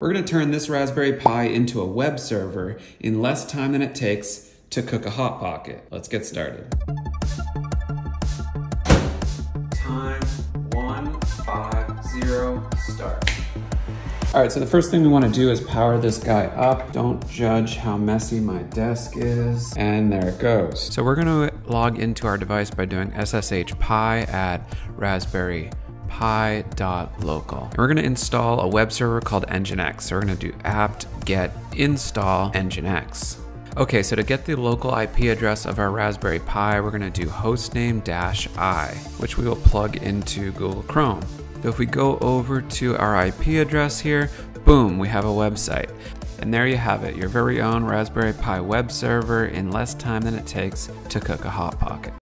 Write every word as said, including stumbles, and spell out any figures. We're going to turn this Raspberry Pi into a web server in less time than it takes to cook a Hot Pocket. Let's get started. Time one five zero start. All right, so the first thing we want to do is power this guy up. Don't judge how messy my desk is. And there it goes. So we're going to log into our device by doing ssh pi at raspberry pi.local. And we're going to install a web server called nginx. So we're going to do apt get install nginx. Okay, so to get the local I P address of our Raspberry Pi, we're going to do hostname-i, which we will plug into Google Chrome. So if we go over to our I P address here, boom, we have a website. And there you have it, your very own Raspberry Pi web server in less time than it takes to cook a Hot Pocket.